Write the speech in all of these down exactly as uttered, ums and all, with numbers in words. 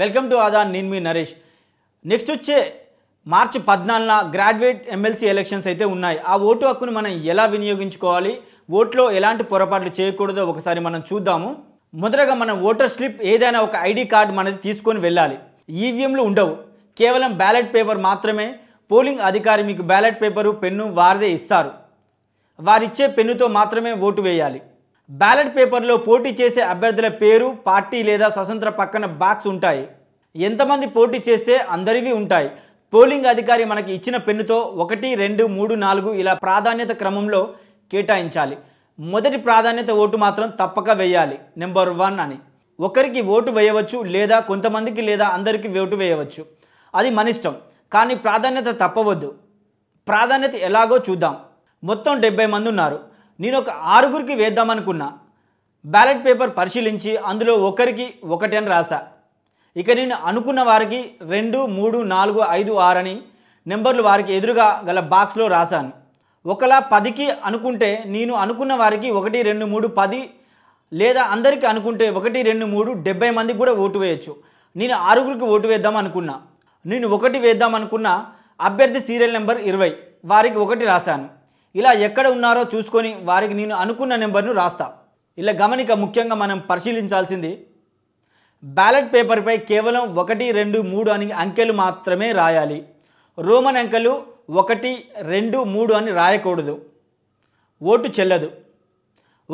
Welcome to Aadan, నేను మీ Naresh. Next వచ్చే మార్చి పద్నాలుగున గ్రాడ్యుయేట్ ఎమ్మెల్సీ ఎలక్షన్స్ అయితే ఉన్నాయి. ఆ ఓటు హక్కును మనం ఎలా వినియోగించుకోవాలి, ఓట్లో ఎలాంటి పొరపాట్లు చేయకూడదో ఒకసారి మనం చూద్దాము. మొదటగా మనం ఓటర్ స్లిప్, ఏదైనా ఒక ఐడి కార్డు మనది తీసుకొని వెళ్ళాలి. ఈవీఎంలు ఉండవు, కేవలం బ్యాలెట్ పేపర్ మాత్రమే. పోలింగ్ అధికారి మీకు బ్యాలెట్ పేపరు, పెన్ను వారిదే ఇస్తారు. వారిచ్చే పెన్నుతో మాత్రమే ఓటు వేయాలి. బ్యాలెట్ పేపర్లో పోటీ చేసే అభ్యర్థుల పేరు, పార్టీ లేదా స్వతంత్ర పక్కన బాక్స్ ఉంటాయి. ఎంతమంది పోటీ చేస్తే అందరివి ఉంటాయి. పోలింగ్ అధికారి మనకి ఇచ్చిన పెన్నుతో ఒకటి, రెండు, మూడు, నాలుగు ఇలా ప్రాధాన్యత క్రమంలో కేటాయించాలి. మొదటి ప్రాధాన్యత ఓటు మాత్రం తప్పక వేయాలి, నెంబర్ వన్ అని. ఒకరికి ఓటు వేయవచ్చు, లేదా కొంతమందికి లేదా అందరికీ ఓటు వేయవచ్చు, అది మన ఇష్టం. కానీ ప్రాధాన్యత తప్పవద్దు. ప్రాధాన్యత ఎలాగో చూద్దాం. మొత్తం డెబ్బై మంది ఉన్నారు. నేను ఒక ఆరుగురికి వేద్దామనుకున్నా. బ్యాలెట్ పేపర్ పరిశీలించి అందులో ఒకరికి ఒకటి అని రాసా. ఇక నేను అనుకున్న వారికి రెండు, మూడు, నాలుగు, ఐదు, ఆరు అని నెంబర్లు వారికి ఎదురుగా గల బాక్స్లో రాశాను. ఒకలా పదికి అనుకుంటే నేను అనుకున్న వారికి ఒకటి, రెండు, మూడు, పది, లేదా అందరికీ అనుకుంటే ఒకటి, రెండు, మూడు, డెబ్బై మందికి కూడా ఓటు వేయచ్చు. నేను ఆరుగురికి ఓటు వేద్దాం అనుకున్నా. నేను ఒకటి వేద్దాం అనుకున్న అభ్యర్థి సీరియల్ నెంబర్ ఇరవై, వారికి ఒకటి రాశాను. ఇలా ఎక్కడ ఉన్నారో చూసుకొని వారికి నేను అనుకున్న నెంబర్ను రాస్తా. ఇలా గమనిక, ముఖ్యంగా మనం పరిశీలించాల్సింది బ్యాలెట్ పేపర్పై కేవలం ఒకటి, రెండు, మూడు అని అంకెలు మాత్రమే రాయాలి. రోమన్ అంకెలు ఒకటి, రెండు, మూడు అని రాయకూడదు, ఓటు చెల్లదు.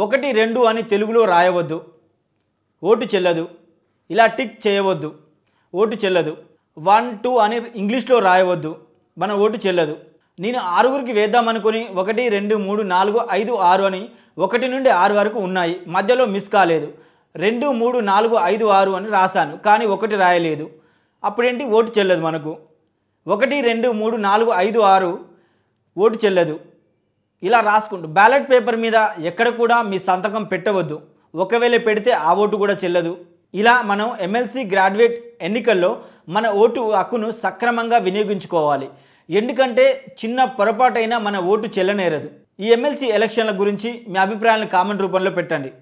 ఒకటి, రెండు అని తెలుగులో రాయవద్దు, ఓటు చెల్లదు. ఇలా టిక్ చేయవద్దు, ఓటు చెల్లదు. వన్, టూ అని ఇంగ్లీష్లో రాయవద్దు, మన ఓటు చెల్లదు. నేను ఆరుగురికి వేద్దామనుకుని ఒకటి, రెండు, మూడు, నాలుగు, ఐదు, ఆరు అని ఒకటి నుండి ఆరు వరకు ఉన్నాయి, మధ్యలో మిస్ కాలేదు. రెండు, మూడు, నాలుగు, ఐదు, ఆరు అని రాశాను, కానీ ఒకటి రాయలేదు. అప్పుడేంటి, ఓటు చెల్లదు మనకు. ఒకటి, రెండు, మూడు, నాలుగు, ఐదు, ఆరు, ఓటు చెల్లదు. ఇలా రాసుకుంటూ బ్యాలెట్ పేపర్ మీద ఎక్కడ కూడా మీ సంతకం పెట్టవద్దు. ఒకవేళ పెడితే ఆ ఓటు కూడా చెల్లదు. ఇలా మనం ఎమ్మెల్సీ గ్రాడ్యుయేట్ ఎన్నికల్లో మన ఓటు హక్కును సక్రమంగా వినియోగించుకోవాలి. ఎందుకంటే చిన్న పొరపాటైనా మన ఓటు చెల్లనేరదు. ఈ ఎమ్మెల్సీ ఎలక్షన్ల గురించి మీ అభిప్రాయాలను కామెంట్ రూపంలో పెట్టండి.